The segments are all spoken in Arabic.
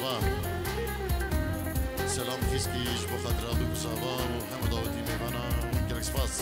صباح سلام خيسكيش بخاطر هذوك صباح ومحمد عودي ميمانا كركس فاس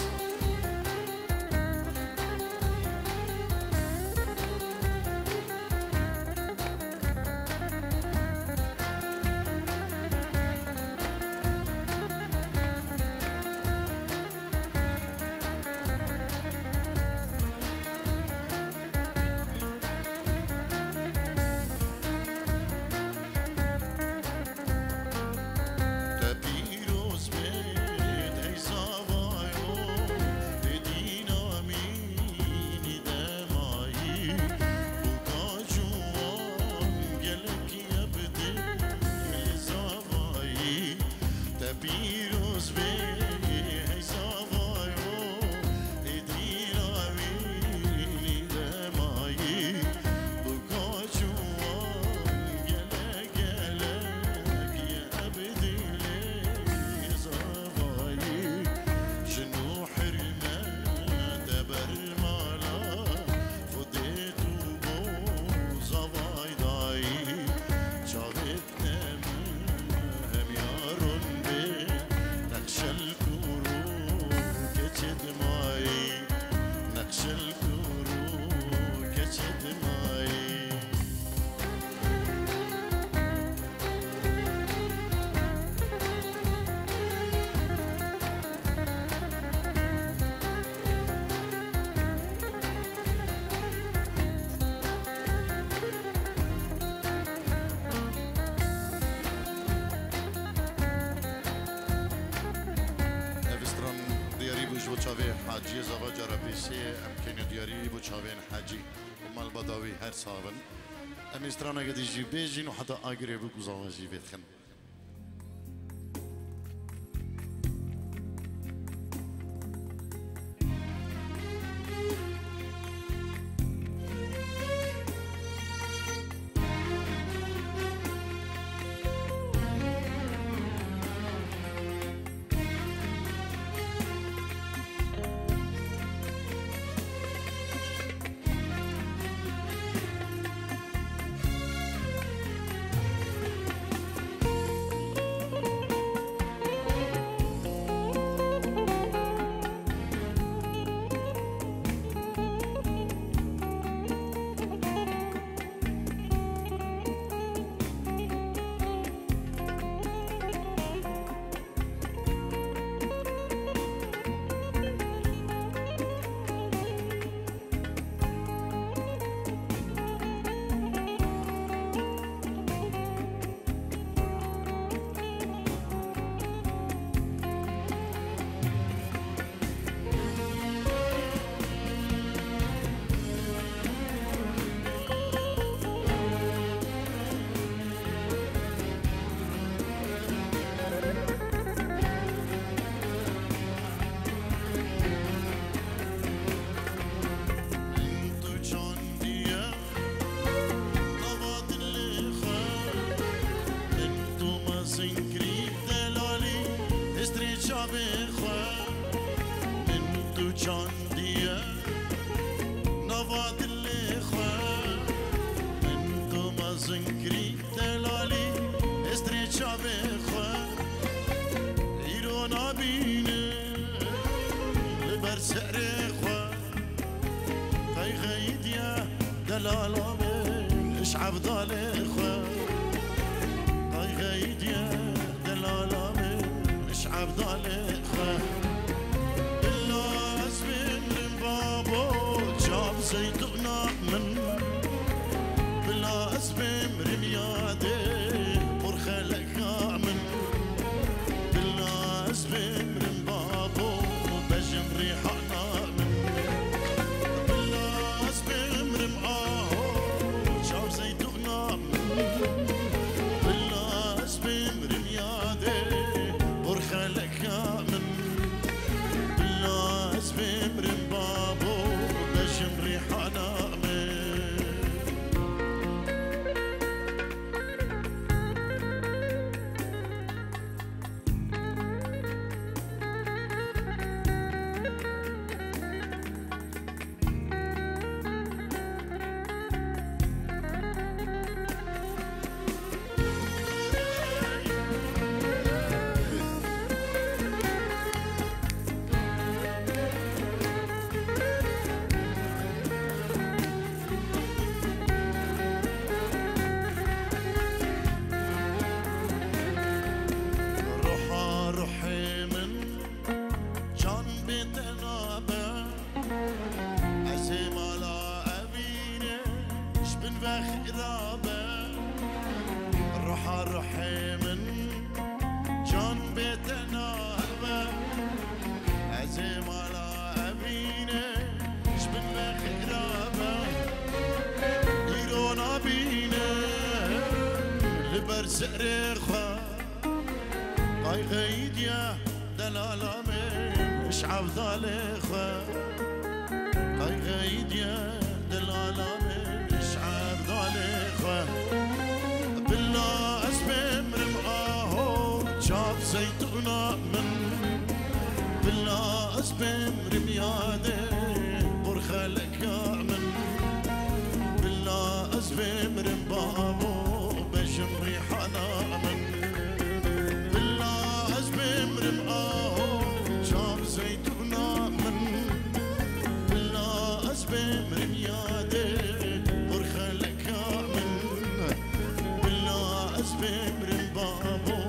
حاجي زبا جربيسي أمكن دياري بوشافين حاجي ومال بداوي هر صابن أميسترانا قد يجي بيجين وحتى أقربك وزواجي بيتخن مرحمن جان بيتنا هلبة عزيم على أبينا جبنا خرابة يرونا بينا لبرز ريخة قاي غيد يا دلالة من شعب ضالخة قاي غيد يا دلالة من شعب ضالخة زيتونا من بالله أسبم رمياني برخة لك يا من بالله أسبم رمبابو بجم ريحنا من بالله أسبم رمقاهو شام زيتونا من بالله أسبم رمياني برخة لك يا من بالله أسبم رمبابو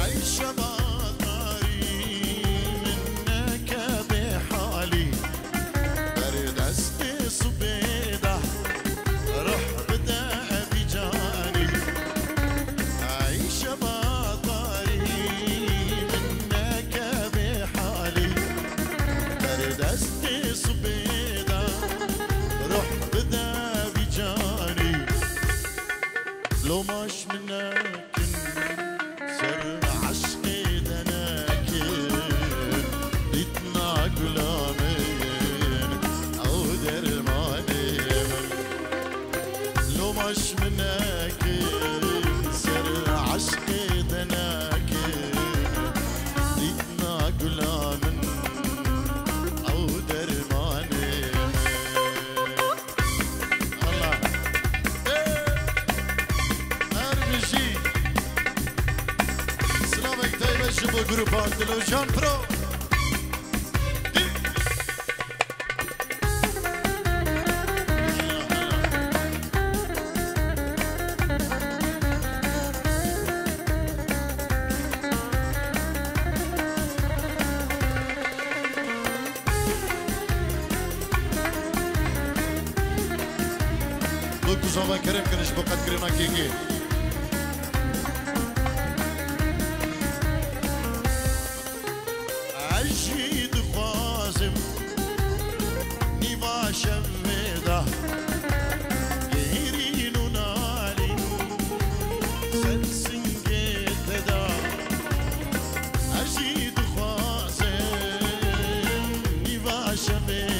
عيش شباب مش منك سر عشقي دناك ديتنا غلام او درماني الله ارجي سلامك دايما شوفوا جروبات ديلوكان برو زوما كريم كنش بقد كريما كيكي عجيد خازم نبا شمده غيرين نالي سنسن جددا عجيد خازم نبا شمده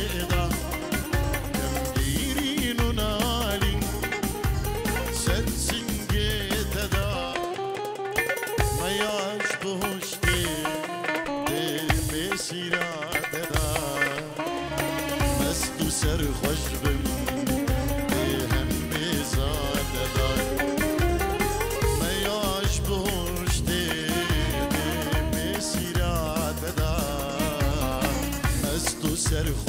سر خوشبم وهمي زاد داي الله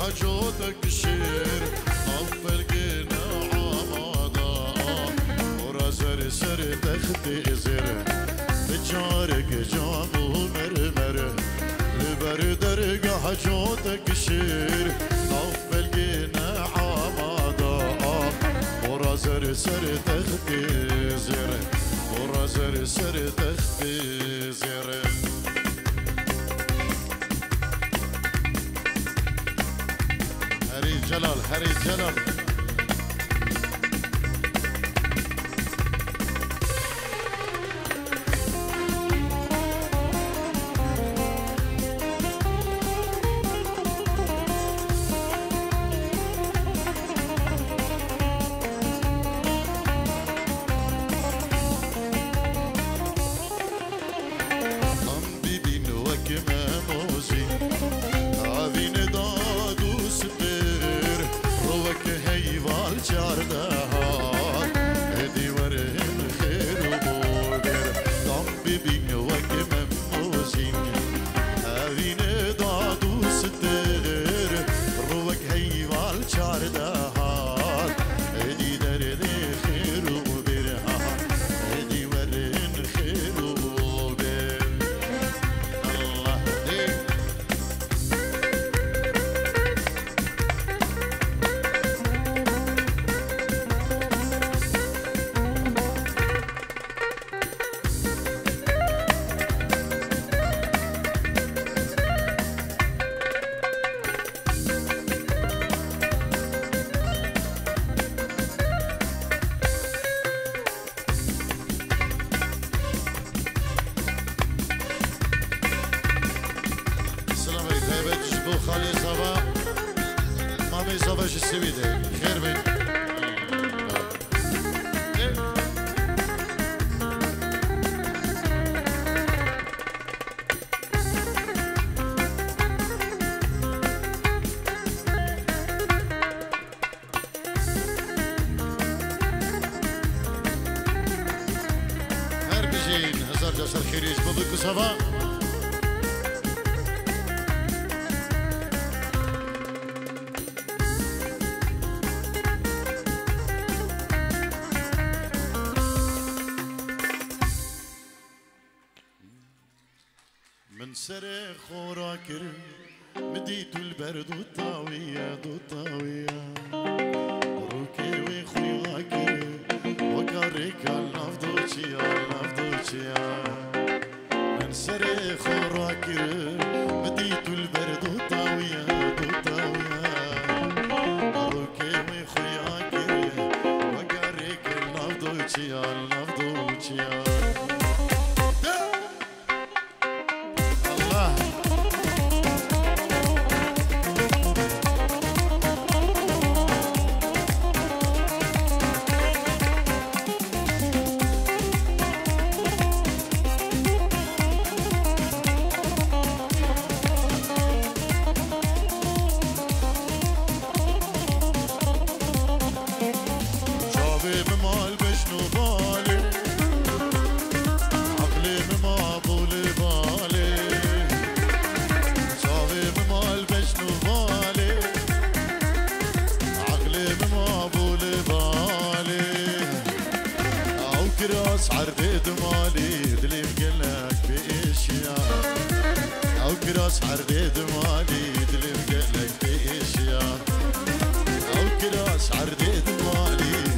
حجوتك شير طف الجناح عمضاء ورا زر سر تخفي زر ورا زر سر تخفي زر هري جلال هري جلال باش السويدة خير بيت هربجين هزار جسر خيريش بضيكو سبا من سر خورا كرم مديتو البرد والطاوية والطاوية روكي ويخويا كرم وكاريكا لافدوشيا لافدوشيا من سر خورا كرم مديتو البرد والطاوية والطاوية روكي ويخويا كرم وكاريكا لافدوشيا لافدوشيا راس عرض مالي دلم قلك بإشياء أو كراس عرض مالي